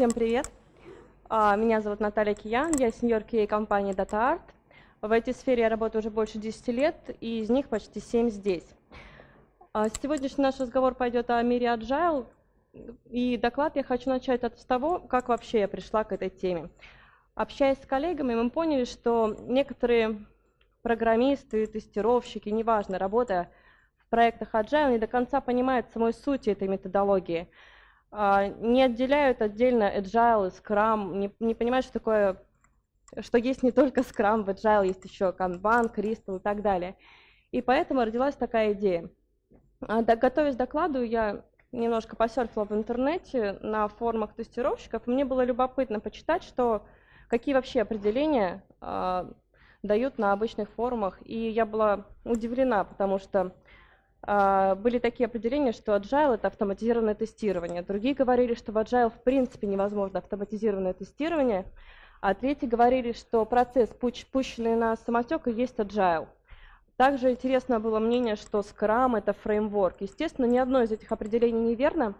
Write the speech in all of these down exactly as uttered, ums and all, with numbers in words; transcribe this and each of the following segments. Всем привет. Меня зовут Наталья Киян, я сеньор кью эй компании DataArt. В этой сфере я работаю уже больше десяти лет, и из них почти семь здесь. Сегодняшний наш разговор пойдет о мире Agile, и доклад я хочу начать от того, как вообще я пришла к этой теме. Общаясь с коллегами, мы поняли, что некоторые программисты, тестировщики, неважно, работая в проектах Agile, не до конца понимают самой сути этой методологии. Не отделяют отдельно Agile и Scrum, не, не понимают, что такое, что есть не только Scrum, в Agile есть еще Kanban, Crystal и так далее. И поэтому родилась такая идея. Готовясь к докладу, я немножко посерфила в интернете на форумах тестировщиков. Мне было любопытно почитать, что, какие вообще определения э, дают на обычных форумах. И я была удивлена, потому что были такие определения, что Agile — это автоматизированное тестирование. Другие говорили, что в Agile в принципе невозможно автоматизированное тестирование. А третьи говорили, что процесс, пущенный на самотек, и есть Agile. Также интересно было мнение, что Scrum — это фреймворк. Естественно, ни одно из этих определений неверно.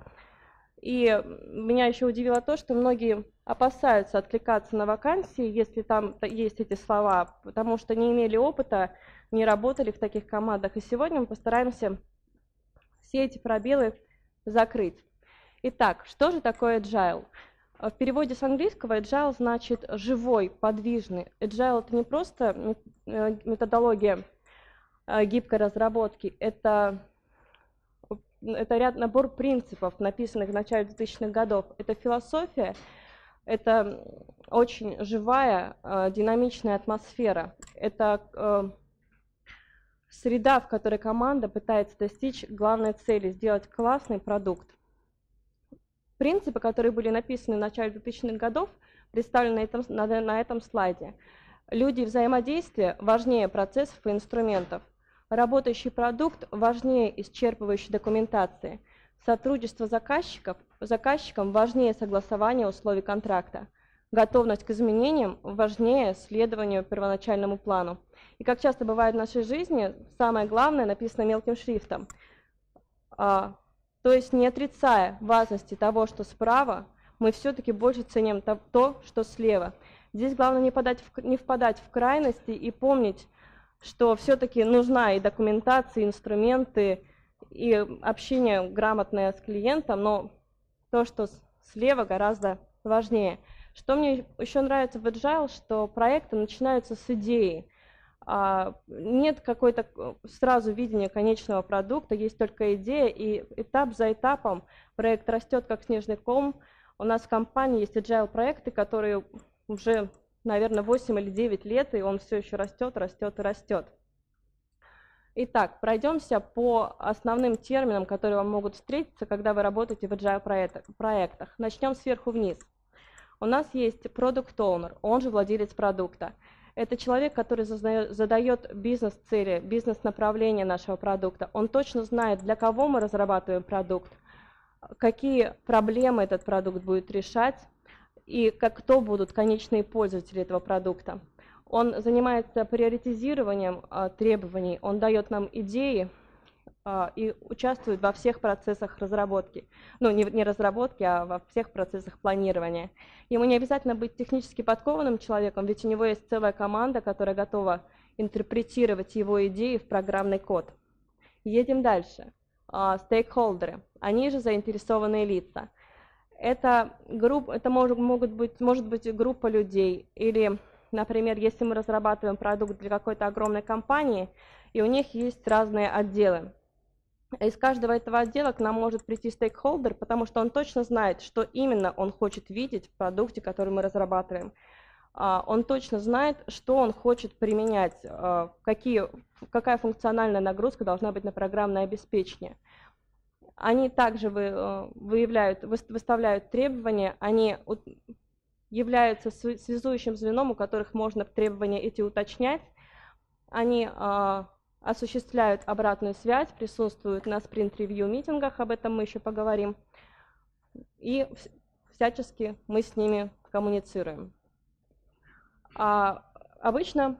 И меня еще удивило то, что многие опасаются откликаться на вакансии, если там есть эти слова, потому что не имели опыта, не работали в таких командах. И сегодня мы постараемся все эти пробелы закрыть. Итак, что же такое Agile? В переводе с английского Agile значит «живой», «подвижный». Agile — это не просто методология гибкой разработки, это, это ряд, набор принципов, написанных в начале двухтысячных годов. Это философия, это очень живая, динамичная атмосфера, это среда, в которой команда пытается достичь главной цели – сделать классный продукт. Принципы, которые были написаны в начале двухтысячных годов, представлены на этом, на, на этом слайде. Люди и взаимодействие важнее процессов и инструментов. Работающий продукт важнее исчерпывающей документации. Сотрудничество заказчиков заказчикам важнее согласования условий контракта. Готовность к изменениям важнее следованию первоначальному плану. И как часто бывает в нашей жизни, самое главное написано мелким шрифтом. А, то есть не отрицая важности того, что справа, мы все-таки больше ценим то, то, что слева. Здесь главное не, подать в, не впадать в крайности и помнить, что все-таки нужна и документация, и инструменты, и общение грамотное с клиентом, но то, что слева, гораздо важнее. Что мне еще нравится в Agile, что проекты начинаются с идеи. Нет какой-то сразу видения конечного продукта, есть только идея, и этап за этапом проект растет как снежный ком. У нас в компании есть Agile проекты, которые уже, наверное, восемь или девять лет, и он все еще растет, растет и растет. Итак, пройдемся по основным терминам, которые вам могут встретиться, когда вы работаете в Agile проектах. Начнем сверху вниз. У нас есть product owner, он же владелец продукта. Это человек, который задает бизнес-цели, бизнес-направление нашего продукта. Он точно знает, для кого мы разрабатываем продукт, какие проблемы этот продукт будет решать и как, кто будут конечные пользователи этого продукта. Он занимается приоритизированием а, требований, он дает нам идеи а, и участвует во всех процессах разработки. Ну, не, не разработки, а во всех процессах планирования. Ему не обязательно быть технически подкованным человеком, ведь у него есть целая команда, которая готова интерпретировать его идеи в программный код. Едем дальше. А, стейкхолдеры, они же заинтересованные лица. Это, групп, это может, могут быть, может быть группа людей или... Например, если мы разрабатываем продукт для какой-то огромной компании, и у них есть разные отделы. Из каждого этого отдела к нам может прийти стейкхолдер, потому что он точно знает, что именно он хочет видеть в продукте, который мы разрабатываем. Он точно знает, что он хочет применять, какие, какая функциональная нагрузка должна быть на программное обеспечение. Они также выявляют, выставляют требования, они... являются связующим звеном, у которых можно требования эти уточнять. Они э, осуществляют обратную связь, присутствуют на спринт-ревью митингах, об этом мы еще поговорим, и всячески мы с ними коммуницируем. А обычно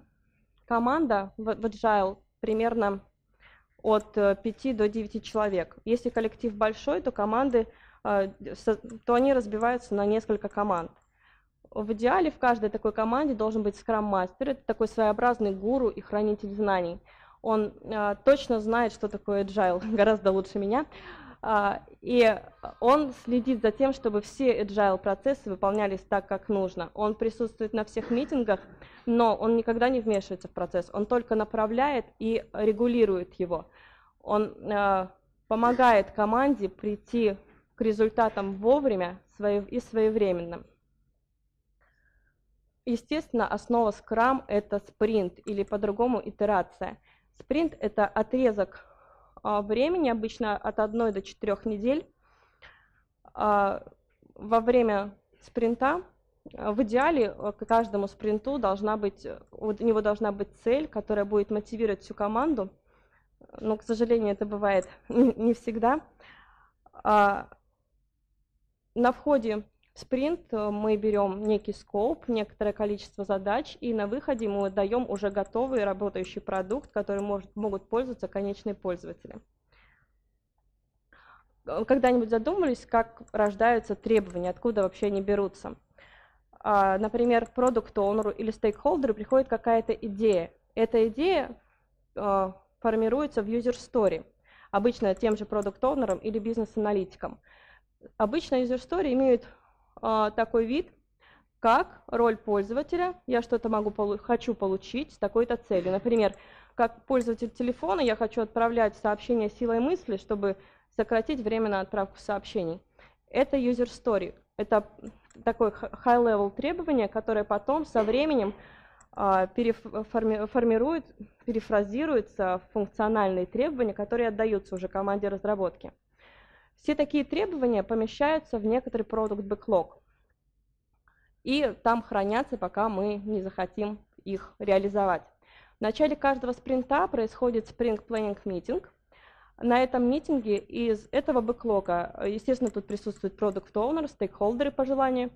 команда в Agile примерно от пяти до девяти человек. Если коллектив большой, то команды то они разбиваются на несколько команд. В идеале в каждой такой команде должен быть скрам-мастер. Это такой своеобразный гуру и хранитель знаний. Он э, точно знает, что такое agile, гораздо лучше меня. Э, и он следит за тем, чтобы все agile процессы выполнялись так, как нужно. Он присутствует на всех митингах, но он никогда не вмешивается в процесс. Он только направляет и регулирует его. Он э, помогает команде прийти к результатам вовремя и своевременно. Естественно, основа Scrum – это спринт или по-другому итерация. Спринт – это отрезок времени, обычно от одной до четырёх недель. Во время спринта, в идеале, к каждому спринту должна быть, у него должна быть цель, которая будет мотивировать всю команду. Но, к сожалению, это бывает не всегда. На входе спринт мы берем некий скоуп, некоторое количество задач, и на выходе мы даем уже готовый работающий продукт, который может, могут пользоваться конечные пользователи. Когда-нибудь задумались, как рождаются требования, откуда вообще они берутся? Например, product owner или стейкхолдеру приходит какая-то идея. Эта идея формируется в user story, обычно тем же product owner или бизнес-аналитиком. Обычно user story имеют такой вид, как роль пользователя, я что-то могу, хочу получить с такой-то целью. Например, как пользователь телефона я хочу отправлять сообщения силой мысли, чтобы сократить время на отправку сообщений. Это user story, это такое high-level требование, которое потом со временем переформирует, перефразируется в функциональные требования, которые отдаются уже команде разработки. Все такие требования помещаются в некоторый product backlog, и там хранятся, пока мы не захотим их реализовать. В начале каждого спринта происходит sprint planning митинг. На этом митинге из этого бэклога, естественно, тут присутствует product owner, стейкхолдеры по желанию,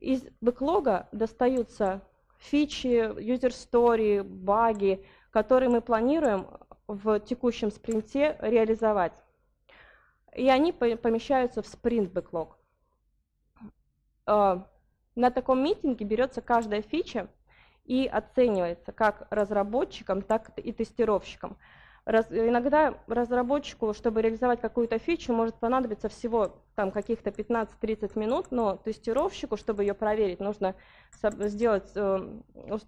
из бэклога достаются фичи, user story, баги, которые мы планируем в текущем спринте реализовать. И они помещаются в sprint backlog. На таком митинге берется каждая фича и оценивается как разработчиком, так и тестировщиком. Раз, иногда разработчику, чтобы реализовать какую-то фичу, может понадобиться всего каких-то пятнадцать-тридцать минут, но тестировщику, чтобы ее проверить, нужно сделать э,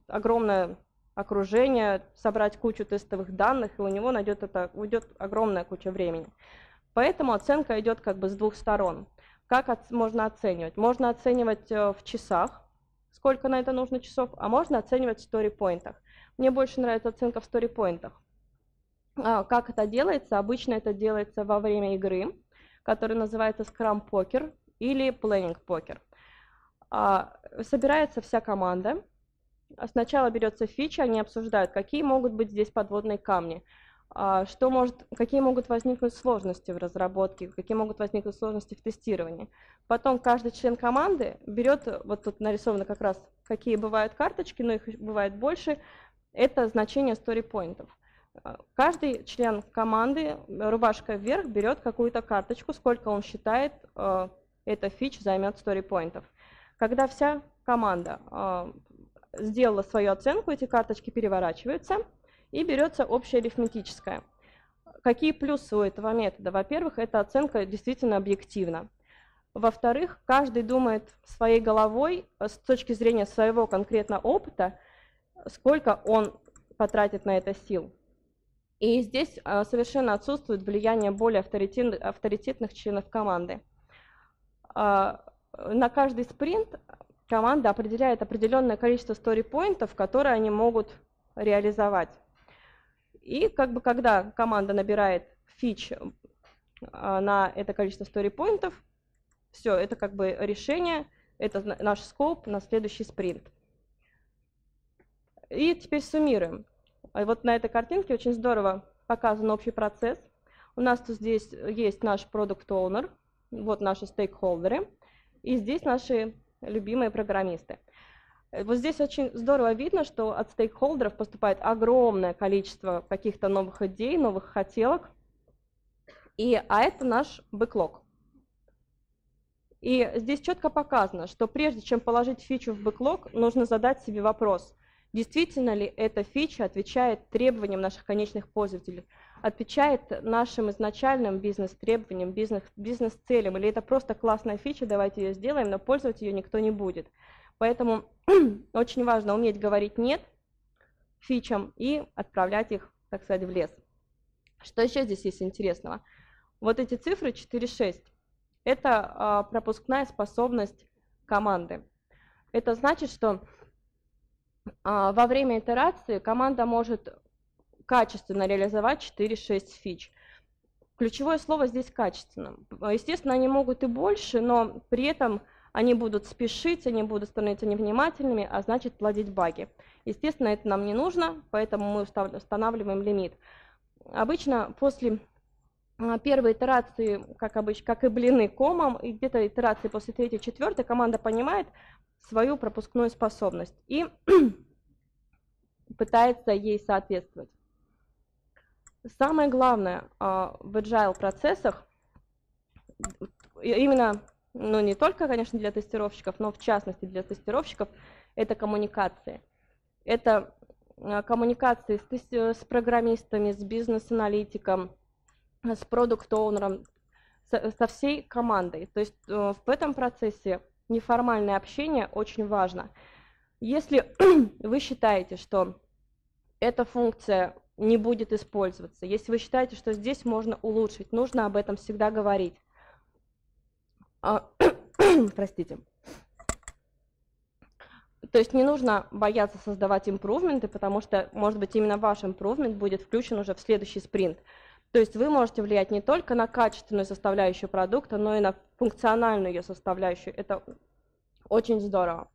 огромное окружение, собрать кучу тестовых данных, и у него найдет это, уйдет огромная куча времени. Поэтому оценка идет как бы с двух сторон. Как от, можно оценивать? Можно оценивать в часах, сколько на это нужно часов, а можно оценивать в стори-поинтах. Мне больше нравится оценка в стори-поинтах. А, как это делается? Обычно это делается во время игры, которая называется scrum poker или planning poker. А, собирается вся команда. Сначала берется фича, они обсуждают, какие могут быть здесь подводные камни. Что может, какие могут возникнуть сложности в разработке, какие могут возникнуть сложности в тестировании. Потом каждый член команды берет, вот тут нарисовано как раз, какие бывают карточки, но их бывает больше, это значение стори-поинтов. Каждый член команды рубашкой вверх берет какую-то карточку, сколько он считает, эта фича займет стори-поинтов. Когда вся команда сделала свою оценку, эти карточки переворачиваются, и берется общее арифметическое. Какие плюсы у этого метода? Во-первых, эта оценка действительно объективна. Во-вторых, каждый думает своей головой с точки зрения своего конкретно опыта, сколько он потратит на это сил. И здесь совершенно отсутствует влияние более авторитетных членов команды. На каждый спринт команда определяет определенное количество стори-поинтов, которые они могут реализовать. И как бы когда команда набирает фич на это количество стори-поинтов, все, это как бы решение, это наш скоп на следующий спринт. И теперь суммируем. Вот на этой картинке очень здорово показан общий процесс. У нас тут здесь есть наш product owner, вот наши стейкхолдеры, и здесь наши любимые программисты. Вот здесь очень здорово видно, что от стейкхолдеров поступает огромное количество каких-то новых идей, новых хотелок. И, а это наш бэклог. И здесь четко показано, что прежде чем положить фичу в бэклог, нужно задать себе вопрос, действительно ли эта фича отвечает требованиям наших конечных пользователей, отвечает нашим изначальным бизнес-требованиям, бизнес-целям, или это просто классная фича, давайте ее сделаем, но пользоваться ее никто не будет. Поэтому очень важно уметь говорить «нет» фичам и отправлять их, так сказать, в лес. Что еще здесь есть интересного? Вот эти цифры четыре, шесть. Это пропускная способность команды. Это значит, что во время итерации команда может качественно реализовать четыре-шесть фич. Ключевое слово здесь «качественно». Естественно, они могут и больше, но при этом они будут спешить, они будут становиться невнимательными, а значит плодить баги. Естественно, это нам не нужно, поэтому мы устанавливаем лимит. Обычно после первой итерации, как обычно, как и блины комом, и где-то итерации после третьей-четвертой команда понимает свою пропускную способность и пытается ей соответствовать. Самое главное в agile процессах, именно, ну не только, конечно, для тестировщиков, но в частности для тестировщиков, это коммуникации. Это коммуникации с, с программистами, с бизнес-аналитиком, с продукт-оунером, со, со всей командой. То есть в этом процессе неформальное общение очень важно. Если вы считаете, что эта функция не будет использоваться, если вы считаете, что здесь можно улучшить, нужно об этом всегда говорить. Простите. То есть не нужно бояться создавать импрувменты, потому что, может быть, именно ваш импрувмент будет включен уже в следующий спринт. То есть вы можете влиять не только на качественную составляющую продукта, но и на функциональную ее составляющую. Это очень здорово.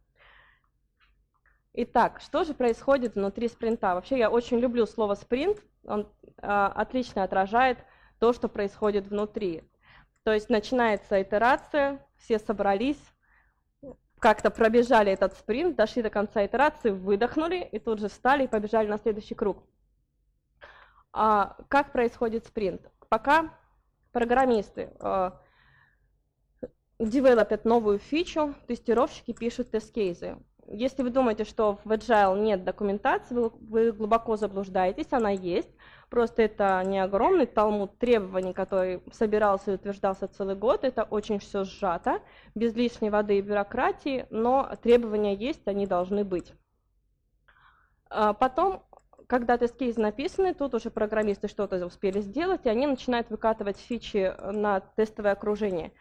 Итак, что же происходит внутри спринта? Вообще, я очень люблю слово «спринт». Он а, отлично отражает то, что происходит внутри. То есть начинается итерация, все собрались, как-то пробежали этот спринт, дошли до конца итерации, выдохнули и тут же встали и побежали на следующий круг. А как происходит спринт? Пока программисты э, девелопят новую фичу, тестировщики пишут тест-кейсы. Если вы думаете, что в Agile нет документации, вы, вы глубоко заблуждаетесь, она есть. Просто это не огромный талмуд требований, который собирался и утверждался целый год. Это очень все сжато, без лишней воды и бюрократии, но требования есть, они должны быть. А потом, когда тест-кейсы написаны, тут уже программисты что-то успели сделать, и они начинают выкатывать фичи на тестовое окружение.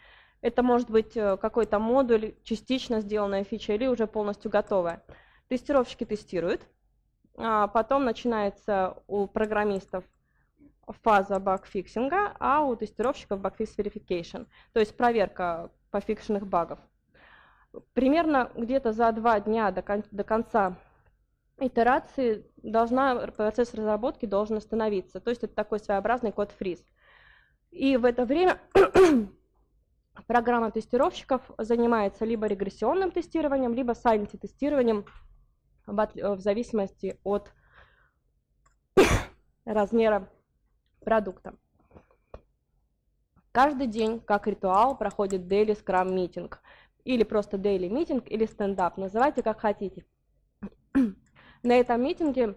Это может быть какой-то модуль, частично сделанная фича или уже полностью готовая. Тестировщики тестируют, а потом начинается у программистов фаза багфиксинга, а у тестировщиков багфикс verification, то есть проверка пофикшенных багов. Примерно где-то за два дня до, кон до конца итерации должна, процесс разработки должен остановиться, то есть это такой своеобразный код-фриз. И в это время программа тестировщиков занимается либо регрессионным тестированием, либо sanity-тестированием в зависимости от размера продукта. Каждый день, как ритуал, проходит daily scrum meeting, или просто daily meeting, или стендап, называйте как хотите. На этом митинге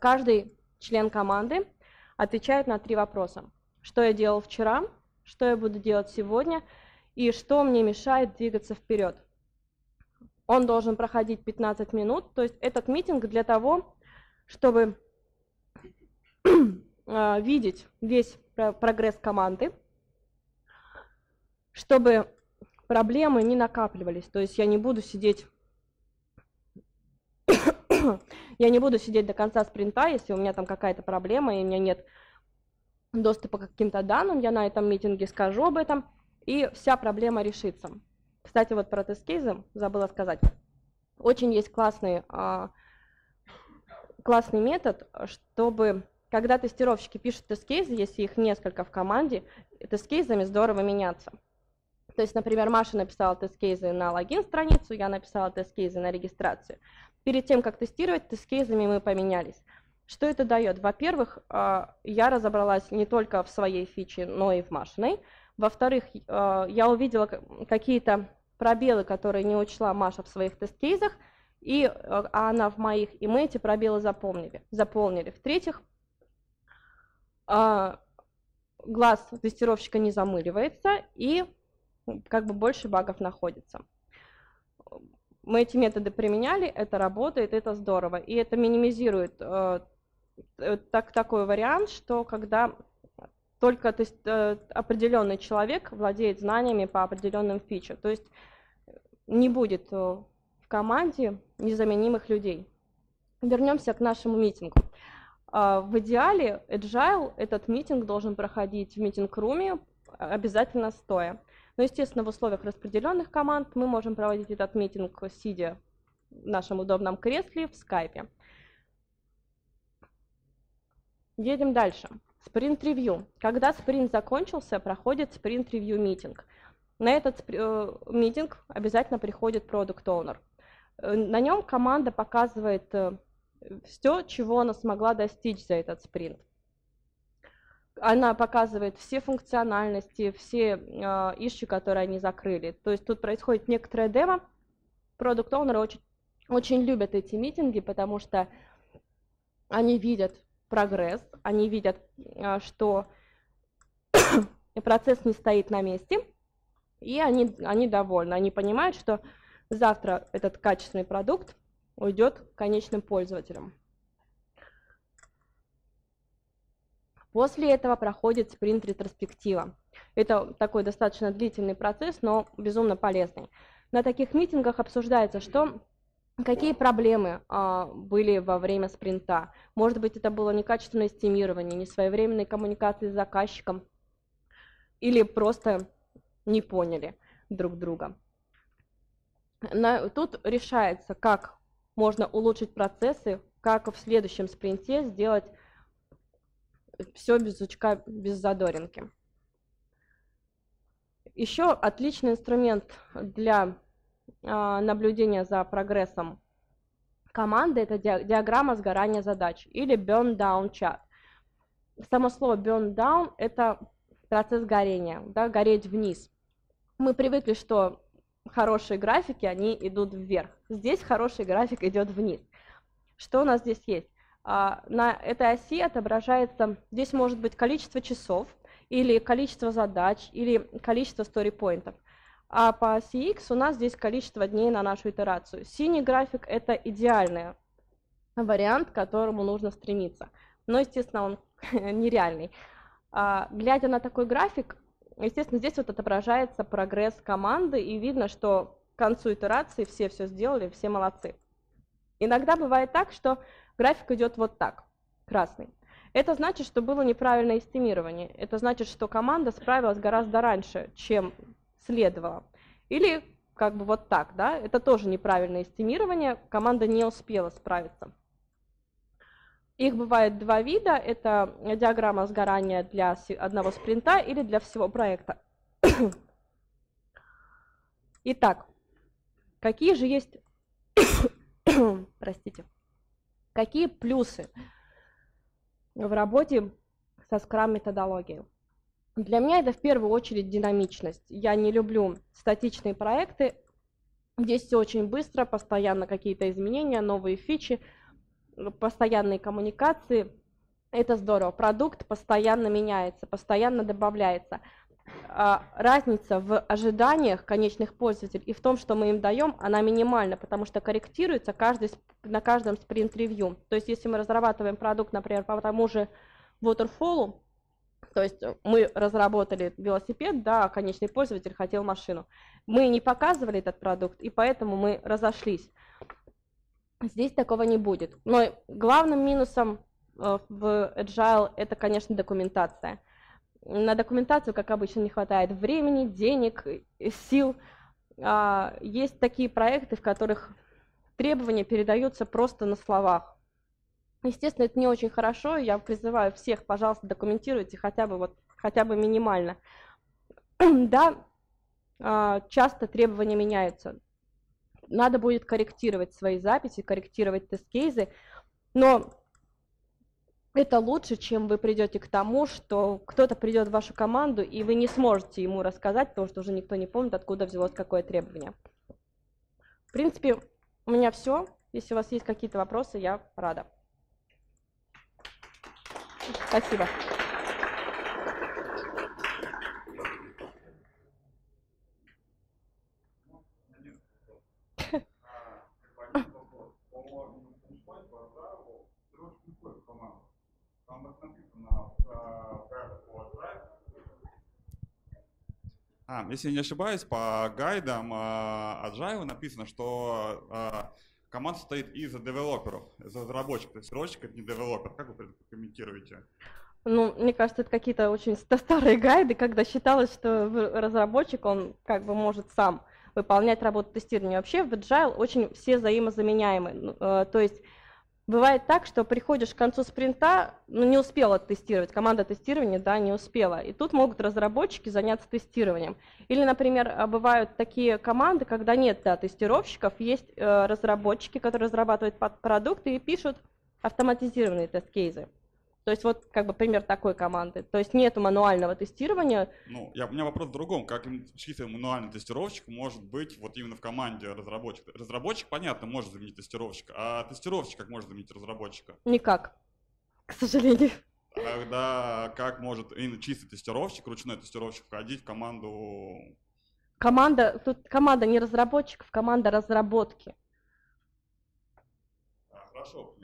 каждый член команды отвечает на три вопроса. Что я делал вчера? Что я буду делать сегодня и что мне мешает двигаться вперед. Он должен проходить пятнадцать минут, то есть этот митинг для того, чтобы видеть весь прогресс команды, чтобы проблемы не накапливались, то есть я не буду сидеть, я не буду сидеть до конца спринта, если у меня там какая-то проблема и у меня нет доступа к каким-то данным, я на этом митинге скажу об этом, и вся проблема решится. Кстати, вот про тест-кейсы забыла сказать. Очень есть классный, классный метод, чтобы, когда тестировщики пишут тест-кейсы, если их несколько в команде, тест-кейсами здорово меняться. То есть, например, Маша написала тест-кейсы на логин-страницу, я написала тест-кейсы на регистрацию. Перед тем, как тестировать, тест-кейсами мы поменялись. Что это дает? Во-первых, я разобралась не только в своей фиче, но и в Машиной. Во-вторых, я увидела какие-то пробелы, которые не учла Маша в своих тест-кейсах, и она в моих, и мы эти пробелы заполнили. заполнили. В-третьих, глаз тестировщика не замыливается, и как бы больше багов находится. Мы эти методы применяли, это работает, это здорово. И это минимизирует э, так, такой вариант, что когда только то есть, э, определенный человек владеет знаниями по определенным фичам, то есть не будет в команде незаменимых людей. Вернемся к нашему митингу. Э, в идеале Agile этот митинг должен проходить в митинг-руме, обязательно стоя. Но, естественно, в условиях распределенных команд мы можем проводить этот митинг, сидя в нашем удобном кресле в скайпе. Едем дальше. Спринт-ревью. Когда спринт закончился, проходит спринт-ревью митинг. На этот э, митинг обязательно приходит product owner. На нем команда показывает э, все, чего она смогла достичь за этот спринт. Она показывает все функциональности, все э, ищи, которые они закрыли. То есть тут происходит некоторое демо. Продукт-оунеры очень, очень любят эти митинги, потому что они видят прогресс, они видят, э, что процесс не стоит на месте, и они, они довольны. Они понимают, что завтра этот качественный продукт уйдет к конечным пользователям. После этого проходит спринт ретроспектива. Это такой достаточно длительный процесс, но безумно полезный. На таких митингах обсуждается, что, какие проблемы а, были во время спринта. Может быть, это было некачественное стимирование, несвоевременные коммуникации с заказчиком или просто не поняли друг друга. На, тут решается, как можно улучшить процессы, как в следующем спринте сделать все без сучка, без задоринки. Еще отличный инструмент для э, наблюдения за прогрессом команды – это диаграмма сгорания задач или burn-down chart. Само слово burn-down – это процесс горения, да, гореть вниз. Мы привыкли, что хорошие графики, они идут вверх. Здесь хороший график идет вниз. Что у нас здесь есть? На этой оси отображается, здесь может быть количество часов, или количество задач, или количество story point'ов. А по оси X у нас здесь количество дней на нашу итерацию. Синий график – это идеальный вариант, к которому нужно стремиться. Но, естественно, он нереальный. Глядя на такой график, естественно, здесь вот отображается прогресс команды, и видно, что к концу итерации все все сделали, все молодцы. Иногда бывает так, что график идет вот так, красный. Это значит, что было неправильное эстимирование. Это значит, что команда справилась гораздо раньше, чем следовало. Или как бы вот так, да, это тоже неправильное эстимирование, команда не успела справиться. Их бывает два вида, это диаграмма сгорания для одного спринта или для всего проекта. Итак, какие же есть... Простите. Какие плюсы в работе со скрам-методологией? Для меня это в первую очередь динамичность. Я не люблю статичные проекты. Здесь все очень быстро, постоянно какие-то изменения, новые фичи, постоянные коммуникации. Это здорово. Продукт постоянно меняется, постоянно добавляется. Разница в ожиданиях конечных пользователей и в том, что мы им даем, она минимальна, потому что корректируется каждый, на каждом спринт-ревью. То есть если мы разрабатываем продукт, например, по тому же Waterfall, то есть мы разработали велосипед, да, а конечный пользователь хотел машину. Мы не показывали этот продукт, и поэтому мы разошлись. Здесь такого не будет. Но главным минусом в Agile это, конечно, документация. На документацию, как обычно, не хватает времени, денег, сил. Есть такие проекты, в которых требования передаются просто на словах. Естественно, это не очень хорошо. Я призываю всех, пожалуйста, документируйте хотя бы, вот, хотя бы минимально. Да, часто требования меняются. Надо будет корректировать свои записи, корректировать тест-кейсы, но Это лучше, чем вы придете к тому, что кто-то придет в вашу команду, и вы не сможете ему рассказать, потому что уже никто не помнит, откуда взялось какое требование. В принципе, у меня все. Если у вас есть какие-то вопросы, я рада. Спасибо. А, если я не ошибаюсь, по гайдам Agile написано, что команда состоит из девелоперов, из разработчиков, то есть разработчик — это не девелопер. Как вы прокомментируете? Ну, мне кажется, это какие-то очень старые гайды, когда считалось, что разработчик, он как бы может сам выполнять работу тестирования. Вообще в Agile очень все взаимозаменяемы, то есть бывает так, что приходишь к концу спринта, ну, не успел оттестировать, команда тестирования, да, не успела. И тут могут разработчики заняться тестированием. Или, например, бывают такие команды, когда нет, да, тестировщиков, есть э, разработчики, которые разрабатывают продукты и пишут автоматизированные тест-кейсы. То есть вот как бы пример такой команды. То есть нет мануального тестирования. Ну, я, у меня вопрос в другом. Как чисто мануальный тестировщик может быть вот именно в команде разработчика? Разработчик, понятно, может заменить тестировщика. А тестировщик как может заменить разработчика? Никак, к сожалению. Тогда как может именно чистый тестировщик, ручной тестировщик входить в команду? Команда, тут команда не разработчиков, команда разработки. А, хорошо, ладно.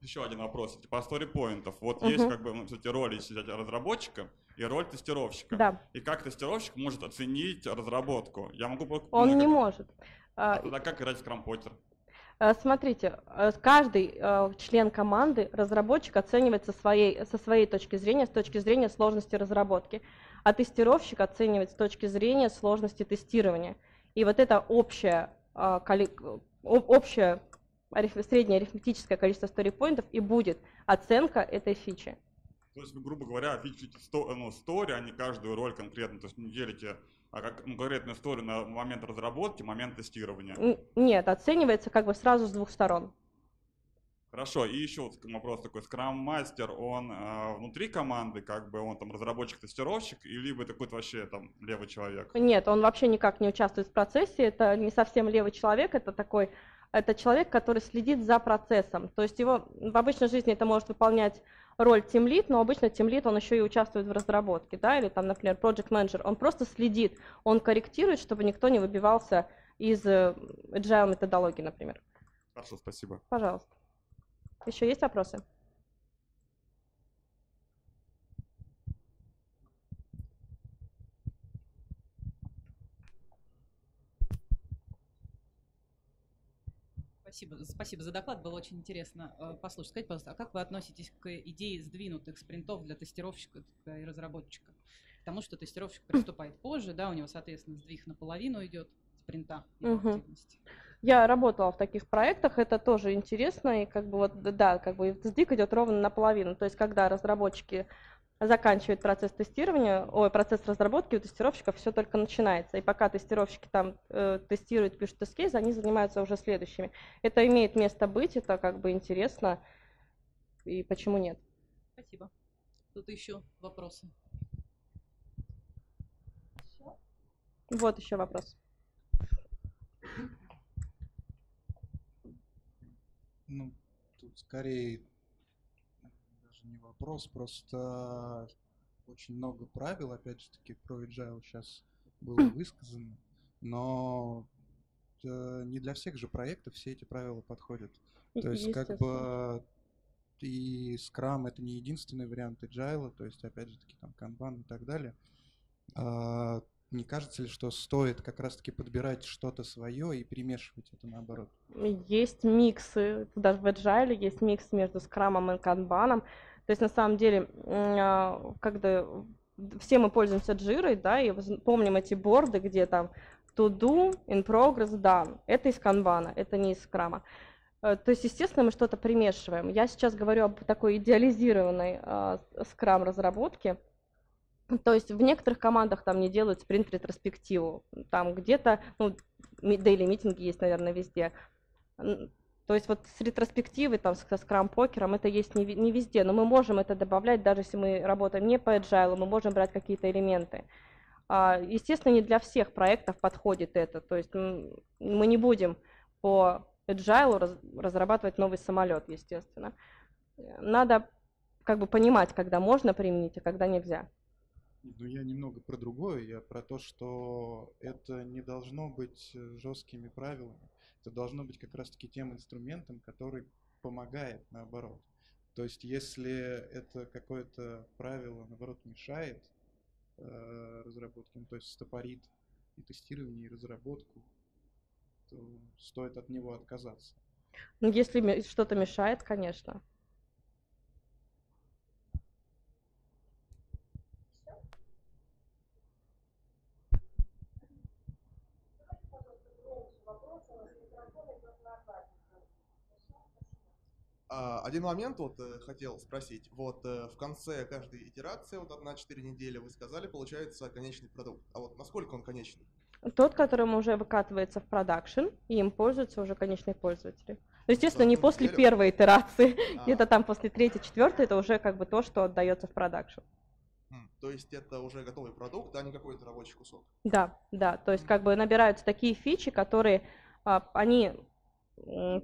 Еще один вопрос, типа story points. Вот uh-huh. есть как бы, ну, кстати, роли разработчика и роль тестировщика. Да. И как тестировщик может оценить разработку? Я могу. Он ну, не как... может. А тогда как играть в Scrum Poker? Смотрите, каждый член команды, разработчик, оценивает со своей, со своей точки зрения, с точки зрения сложности разработки, а тестировщик оценивает с точки зрения сложности тестирования. И вот это общее, общее среднее арифметическое количество стори-поинтов и будет оценка этой фичи. То есть, грубо говоря, фичите стори, а не каждую роль конкретно, то есть не делите конкретную стори на момент разработки, момент тестирования. Нет, оценивается как бы сразу с двух сторон. Хорошо, и еще вот вопрос такой, скрам-мастер, он э, внутри команды, как бы он там разработчик-тестировщик, или вы такой вообще там левый человек? Нет, он вообще никак не участвует в процессе, это не совсем левый человек, это такой… Это человек, который следит за процессом. То есть его в обычной жизни это может выполнять роль тимлид, но обычно тимлид он еще и участвует в разработке, да, или там, например, project manager. Он просто следит, он корректирует, чтобы никто не выбивался из agile методологии, например. Хорошо, спасибо. Пожалуйста. Еще есть вопросы? Спасибо, спасибо за доклад, было очень интересно послушать. Скажите, пожалуйста, а как вы относитесь к идее сдвинутых спринтов для тестировщика и разработчика? Потому что тестировщик приступает позже, да, у него, соответственно, сдвиг наполовину идет спринта. Угу. Я работала в таких проектах, это тоже интересно, и как бы вот, да, как бы сдвиг идет ровно наполовину, то есть когда разработчики заканчивают процесс тестирования, ой, процесс разработки, у тестировщиков все только начинается. И пока тестировщики там э, тестируют, пишут тест-кейс, они занимаются уже следующими. Это имеет место быть, это как бы интересно. И почему нет? Спасибо. Тут еще вопросы. Все? Вот еще вопрос. Ну, тут скорее... не вопрос, просто очень много правил, опять же таки, про agile сейчас было высказано, но не для всех же проектов все эти правила подходят. То есть как бы и Scrum — это не единственный вариант agile, то есть опять же таки там Kanban и так далее. Не кажется ли, что стоит как раз-таки подбирать что-то свое и перемешивать это наоборот? Есть миксы, даже в Agile есть микс между Scrum и Kanban. То есть на самом деле, когда все мы пользуемся Jira, да, и помним эти борды, где там to do, in progress, done. Это из Kanban, это не из Scrum. То есть, естественно, мы что-то примешиваем. Я сейчас говорю об такой идеализированной Scrum разработке. То есть в некоторых командах там не делают спринт ретроспективу, там где-то, ну, daily митинги есть, наверное, везде. То есть вот с ретроспективой, там, со скрам-покером это есть не, не везде, но мы можем это добавлять, даже если мы работаем не по agile, мы можем брать какие-то элементы. Естественно, не для всех проектов подходит это, то есть мы не будем по agile разрабатывать новый самолет, естественно. Надо как бы понимать, когда можно применить, а когда нельзя. Ну, я немного про другое, я про то, что это не должно быть жесткими правилами. Это должно быть как раз-таки тем инструментом, который помогает, наоборот. То есть, если это какое-то правило, наоборот, мешает э, разработке, ну, то есть стопорит и тестирование, и разработку, то стоит от него отказаться. Ну, если что-то мешает, конечно. Один момент вот хотел спросить. Вот в конце каждой итерации, вот одна-четыре недели, вы сказали, получается конечный продукт. А вот насколько он конечный? Тот, которым уже выкатывается в продакшн, и им пользуются уже конечные пользователи. Ну, естественно, не после первой итерации, где-то там после третьей, четвертой, это уже как бы то, что отдается в продакшн. То есть это уже готовый продукт, а не какой-то рабочий кусок? Да, да. То есть как бы набираются такие фичи, которые, они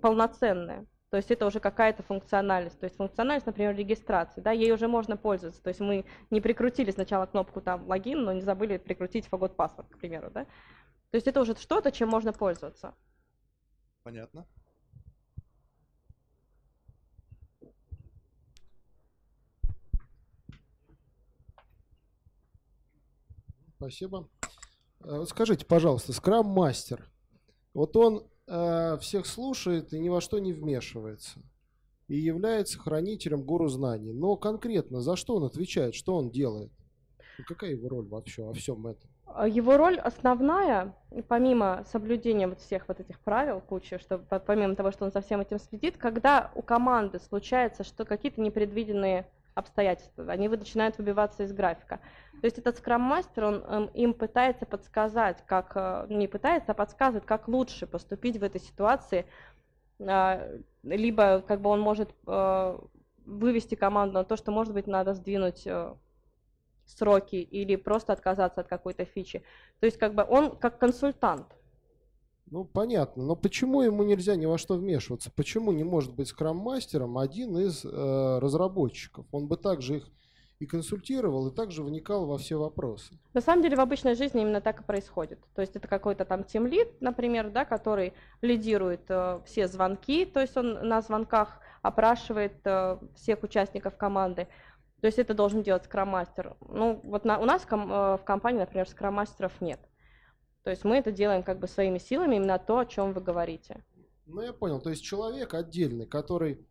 полноценные. То есть это уже какая-то функциональность. То есть функциональность, например, регистрации, да, ей уже можно пользоваться. То есть мы не прикрутили сначала кнопку там логин, но не забыли прикрутить фагот-паспорт, к примеру, да. То есть это уже что-то, чем можно пользоваться. Понятно. Спасибо. Скажите, пожалуйста, скрам-мастер, вот он всех слушает и ни во что не вмешивается, и является хранителем гуру знаний. Но конкретно за что он отвечает, что он делает? И какая его роль вообще во всем этом? Его роль основная, помимо соблюдения вот всех вот этих правил, кучи, что, помимо того, что он за всем этим следит, когда у команды случается, что какие-то непредвиденные обстоятельства, они начинают выбиваться из графика. То есть этот скрам-мастер, он им пытается подсказать, как, не пытается, а подсказывает, как лучше поступить в этой ситуации. Либо как бы он может вывести команду на то, что, может быть, надо сдвинуть сроки или просто отказаться от какой-то фичи. То есть как бы он как консультант. Ну, понятно. Но почему ему нельзя ни во что вмешиваться? Почему не может быть скрам-мастером один из э, разработчиков? Он бы также их и консультировал, и также вникал во все вопросы. На самом деле в обычной жизни именно так и происходит. То есть это какой-то там тимлид, например, да, который лидирует э, все звонки, то есть он на звонках опрашивает э, всех участников команды. То есть это должен делать скрам-мастер. Ну, вот на, у нас ком, э, в компании, например, скрам-мастеров нет. То есть мы это делаем как бы своими силами, именно то, о чем вы говорите. Ну, я понял. То есть человек отдельный, который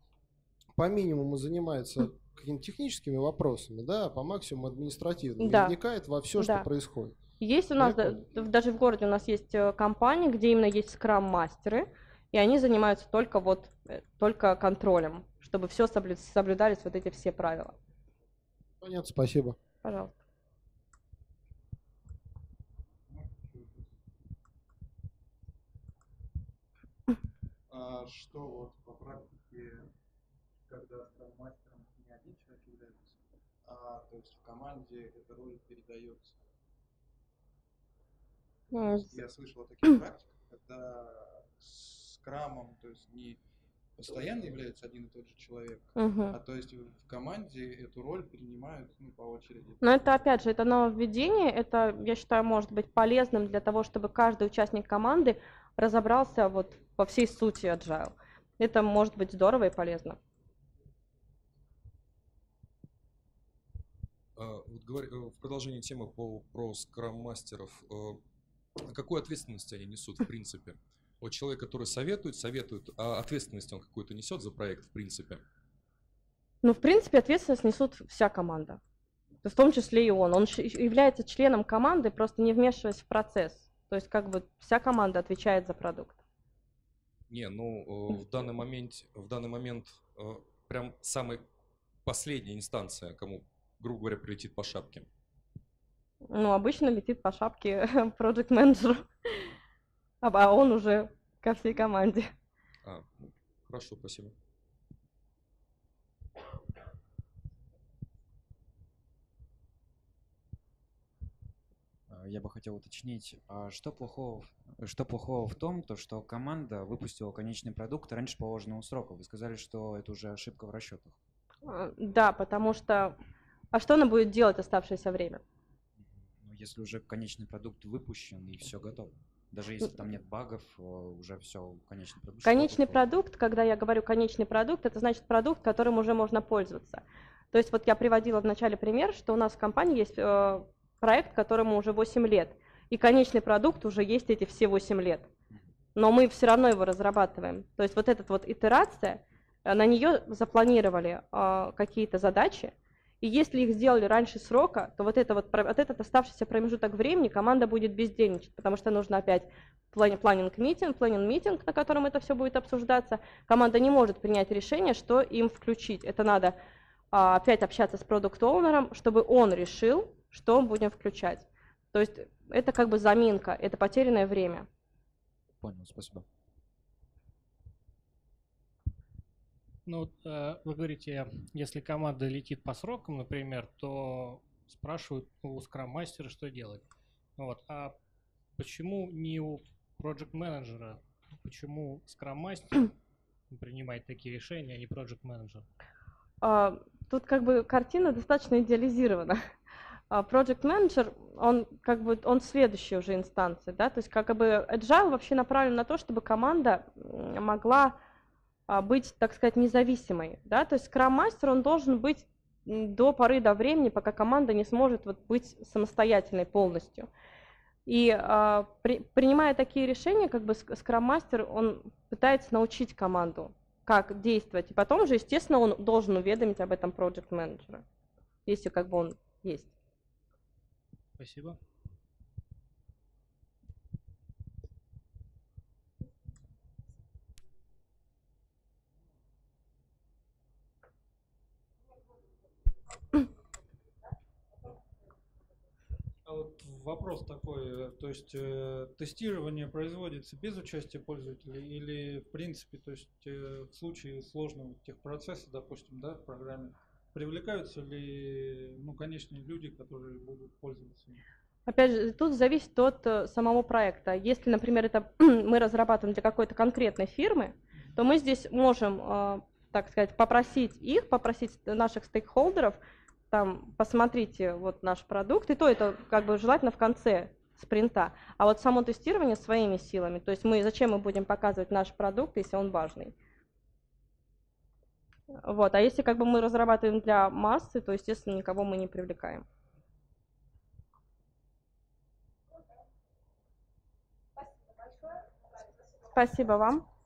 по минимуму занимается какими-то техническими вопросами, да, а по максимуму административными, да, вникает во все, да, что происходит. Есть у нас, да, даже в городе у нас есть компании, где именно есть скрам-мастеры, и они занимаются только, вот, только контролем, чтобы все соблю- соблюдались вот эти все правила. Понятно, спасибо. Пожалуйста. Что вот по практике, когда скрам-мастером не один человек является, а то есть в команде эта роль передается? Mm. Я слышал о таких практиках, когда скрамом, то есть не постоянно является один и тот же человек, mm-hmm. а то есть в команде эту роль принимают, ну, по очереди. Но это опять же, это нововведение, это, я считаю, может быть полезным для того, чтобы каждый участник команды разобрался вот во всей сути agile. Это может быть здорово и полезно. В продолжении темы по, про скрам-мастеров. Какую ответственность они несут, в принципе? Вот человек, который советует, советует, а ответственность он какую-то несет за проект, в принципе? Ну, в принципе, ответственность несут вся команда. В том числе и он. Он является членом команды, просто не вмешиваясь в процесс. То есть как бы вся команда отвечает за продукт. Не, ну в данный момент, в данный момент прям самая последняя инстанция, кому, грубо говоря, прилетит по шапке. Ну, обычно летит по шапке project manager, а он уже ко всей команде. А, Хорошо, спасибо. Я бы хотел уточнить, что плохого, что плохого в том, то, что команда выпустила конечный продукт раньше положенного срока. Вы сказали, что это уже ошибка в расчетах. Да, потому что… А что она будет делать оставшееся время? Если уже конечный продукт выпущен и все готово. Даже если там нет багов, уже все, конечный продукт. Конечный продукт, когда я говорю конечный продукт, это значит продукт, которым уже можно пользоваться. То есть вот я приводила в начале пример, что у нас в компании есть проект, которому уже восемь лет, и конечный продукт уже есть эти все восемь лет. Но мы все равно его разрабатываем. То есть вот эта вот итерация, на нее запланировали какие-то задачи, и если их сделали раньше срока, то вот, это вот, вот этот оставшийся промежуток времени команда будет бездельничать, потому что нужно опять планинг-митинг, планинг-митинг, на котором это все будет обсуждаться. Команда не может принять решение, что им включить. Это надо а, опять общаться с продукт-оунером, чтобы он решил, что будем включать. То есть это как бы заминка, это потерянное время. Понял, спасибо. Ну, вы говорите, если команда летит по срокам, например, то спрашивают у скрам-мастера, что делать. Вот. А почему не у проджект-менеджера? Почему скрам-мастер принимает такие решения, а не проджект-менеджер? Тут как бы картина достаточно идеализирована. Проджект-менеджер, он как бы он следующая уже инстанция, да, то есть как бы Agile вообще направлен на то, чтобы команда могла быть, так сказать, независимой, да, то есть скрам-мастер, он должен быть до поры до времени, пока команда не сможет вот быть самостоятельной полностью. И а, при, принимая такие решения, как бы скрам-мастер, он пытается научить команду, как действовать, и потом же, естественно, он должен уведомить об этом проджект-менеджера, если как бы он есть. Спасибо. А вот вопрос такой, то есть э, тестирование производится без участия пользователя или в принципе, то есть э, в случае сложного техпроцесса, допустим, да, в программе, привлекаются ли ну, конечные люди, которые будут пользоваться? Опять же, тут зависит от э, самого проекта. Если, например, это мы разрабатываем для какой-то конкретной фирмы, то мы здесь можем, э, так сказать, попросить их, попросить наших стейкхолдеров, там, посмотрите вот наш продукт, и то это как бы желательно в конце спринта. А вот само тестирование своими силами, то есть мы, зачем мы будем показывать наш продукт, если он важный. Вот. А если как бы мы разрабатываем для массы, то, естественно, никого мы не привлекаем. Спасибо вам.